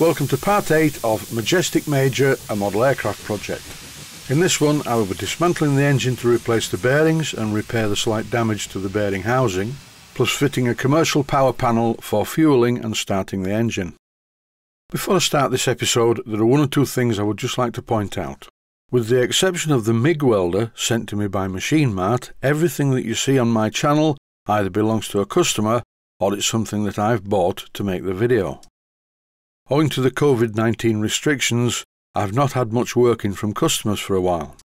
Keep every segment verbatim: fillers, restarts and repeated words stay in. Welcome to part eight of Majestic Major, a model aircraft project. In this one I will be dismantling the engine to replace the bearings and repair the slight damage to the bearing housing, plus fitting a commercial power panel for fueling and starting the engine. Before I start this episode, there are one or two things I would just like to point out. With the exception of the M I G welder sent to me by Machine Mart, everything that you see on my channel either belongs to a customer or it's something that I've bought to make the video. Owing to the COVID nineteen restrictions, I've not had much work in from customers for a while.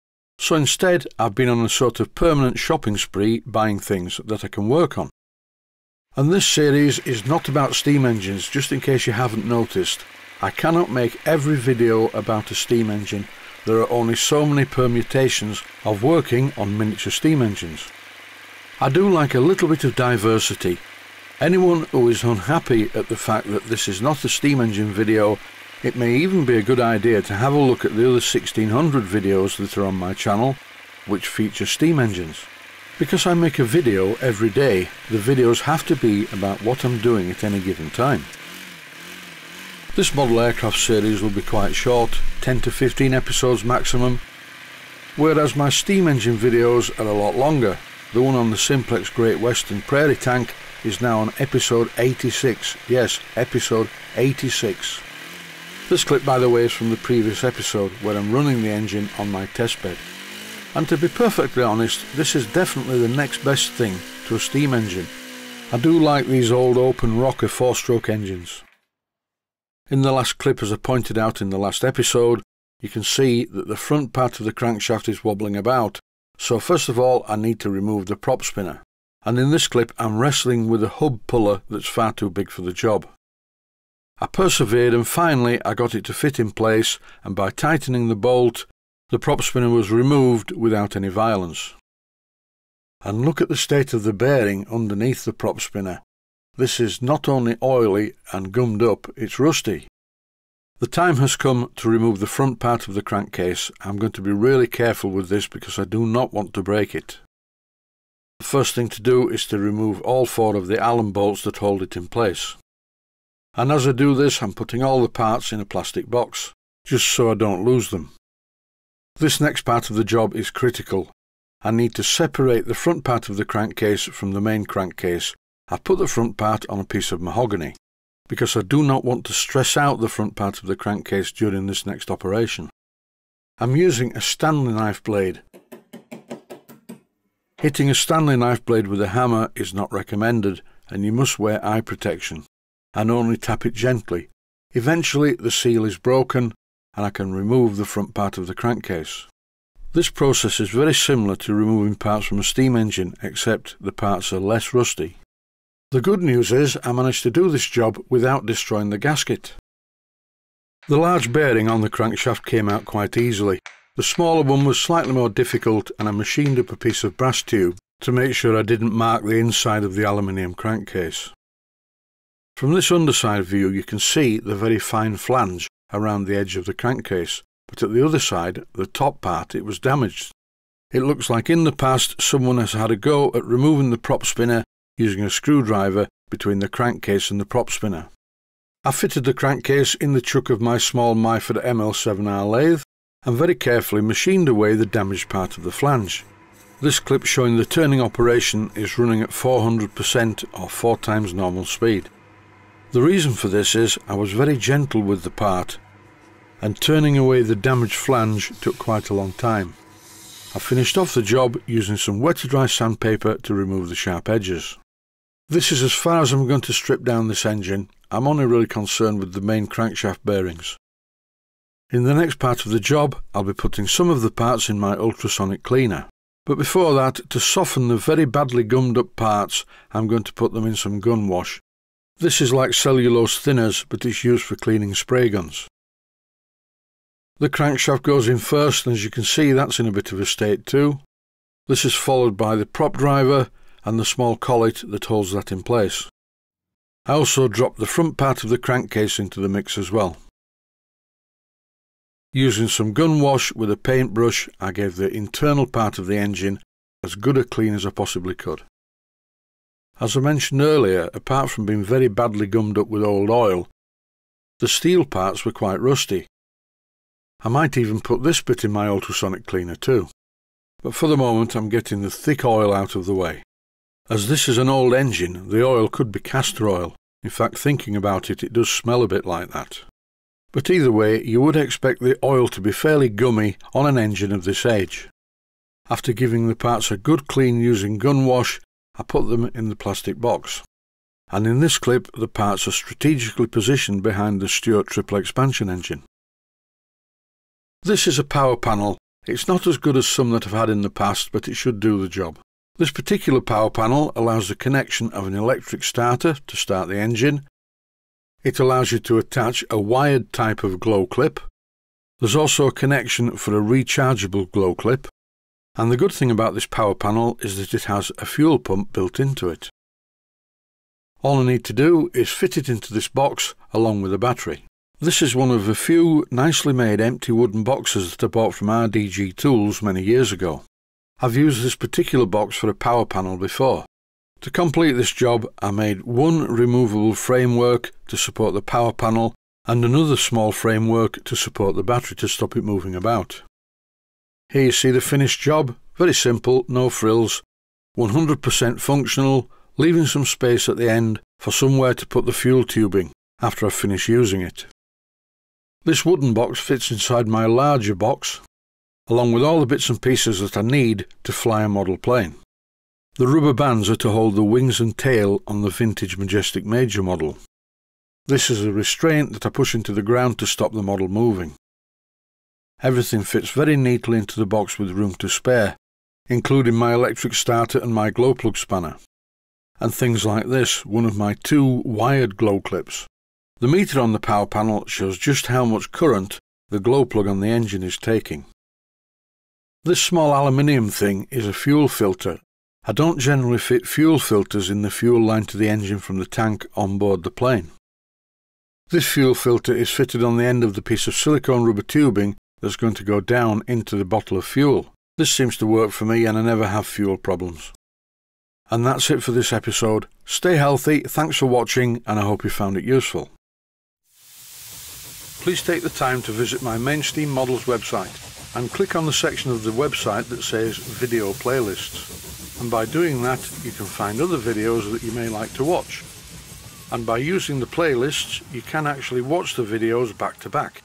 So instead, I've been on a sort of permanent shopping spree buying things that I can work on. And this series is not about steam engines, just in case you haven't noticed. I cannot make every video about a steam engine. There are only so many permutations of working on miniature steam engines. I do like a little bit of diversity. Anyone who is unhappy at the fact that this is not a steam engine video, it may even be a good idea to have a look at the other sixteen hundred videos that are on my channel, which feature steam engines. Because I make a video every day, the videos have to be about what I'm doing at any given time. This model aircraft series will be quite short, ten to fifteen episodes maximum, whereas my steam engine videos are a lot longer. The one on the Simplex Great Western Prairie Tank is now on episode eighty-six, yes, episode eighty-six. This clip, by the way, is from the previous episode where I'm running the engine on my testbed. And to be perfectly honest, this is definitely the next best thing to a steam engine. I do like these old open rocker four-stroke engines. In the last clip, as I pointed out in the last episode, you can see that the front part of the crankshaft is wobbling about, so first of all I need to remove the prop spinner, and in this clip I'm wrestling with a hub puller that's far too big for the job. I persevered and finally I got it to fit in place, and by tightening the bolt the prop spinner was removed without any violence. And look at the state of the bearing underneath the prop spinner. This is not only oily and gummed up, it's rusty. The time has come to remove the front part of the crankcase. I'm going to be really careful with this because I do not want to break it. The first thing to do is to remove all four of the Allen bolts that hold it in place. And as I do this, I'm putting all the parts in a plastic box, just so I don't lose them. This next part of the job is critical. I need to separate the front part of the crankcase from the main crankcase. I put the front part on a piece of mahogany, because I do not want to stress out the front part of the crankcase during this next operation. I'm using a Stanley knife blade. Hitting a Stanley knife blade with a hammer is not recommended, and you must wear eye protection, and only tap it gently. Eventually the seal is broken, and I can remove the front part of the crankcase. This process is very similar to removing parts from a steam engine, except the parts are less rusty. The good news is I managed to do this job without destroying the gasket. The large bearing on the crankshaft came out quite easily. The smaller one was slightly more difficult, and I machined up a piece of brass tube to make sure I didn't mark the inside of the aluminium crankcase. From this underside view you can see the very fine flange around the edge of the crankcase, but at the other side, the top part, it was damaged. It looks like in the past someone has had a go at removing the prop spinner using a screwdriver between the crankcase and the prop spinner. I fitted the crankcase in the chuck of my small Myford M L seven R lathe and very carefully machined away the damaged part of the flange. This clip showing the turning operation is running at four hundred percent or four times normal speed. The reason for this is I was very gentle with the part, and turning away the damaged flange took quite a long time. I finished off the job using some wet to dry sandpaper to remove the sharp edges. This is as far as I'm going to strip down this engine. I'm only really concerned with the main crankshaft bearings. In the next part of the job, I'll be putting some of the parts in my ultrasonic cleaner. But before that, to soften the very badly gummed up parts, I'm going to put them in some gun wash. This is like cellulose thinners, but it's used for cleaning spray guns. The crankshaft goes in first, and as you can see, that's in a bit of a state too. This is followed by the prop driver and the small collet that holds that in place. I also dropped the front part of the crankcase into the mix as well. Using some gun wash with a paintbrush, I gave the internal part of the engine as good a clean as I possibly could. As I mentioned earlier, apart from being very badly gummed up with old oil, The steel parts were quite rusty. I might even put this bit in my ultrasonic cleaner too. But for the moment I'm getting the thick oil out of the way. As this is an old engine, the oil could be castor oil. In fact, thinking about it, it does smell a bit like that. But either way, you would expect the oil to be fairly gummy on an engine of this age. After giving the parts a good clean using gun wash, I put them in the plastic box. And in this clip, the parts are strategically positioned behind the Stuart triple expansion engine. This is a power panel. It's not as good as some that I've had in the past, but it should do the job. This particular power panel allows the connection of an electric starter to start the engine. It allows you to attach a wired type of glow clip. There's also a connection for a rechargeable glow clip. And the good thing about this power panel is that it has a fuel pump built into it. All I need to do is fit it into this box along with a battery. This is one of the few nicely made empty wooden boxes that I bought from R D G Tools many years ago. I've used this particular box for a power panel before. To complete this job, I made one removable framework to support the power panel and another small framework to support the battery to stop it moving about. Here you see the finished job, very simple, no frills, one hundred percent functional, leaving some space at the end for somewhere to put the fuel tubing after I finish using it. This wooden box fits inside my larger box, along with all the bits and pieces that I need to fly a model plane. The rubber bands are to hold the wings and tail on the vintage Majestic Major model. This is a restraint that I push into the ground to stop the model moving. Everything fits very neatly into the box with room to spare, including my electric starter and my glow plug spanner. And things like this, one of my two wired glow clips. The meter on the power panel shows just how much current the glow plug on the engine is taking. This small aluminium thing is a fuel filter. I don't generally fit fuel filters in the fuel line to the engine from the tank on board the plane. This fuel filter is fitted on the end of the piece of silicone rubber tubing that's going to go down into the bottle of fuel. This seems to work for me and I never have fuel problems. And that's it for this episode. Stay healthy, thanks for watching, and I hope you found it useful. Please take the time to visit my Mainsteam Models website and click on the section of the website that says Video Playlists. And by doing that, you can find other videos that you may like to watch. And by using the playlists, you can actually watch the videos back to back.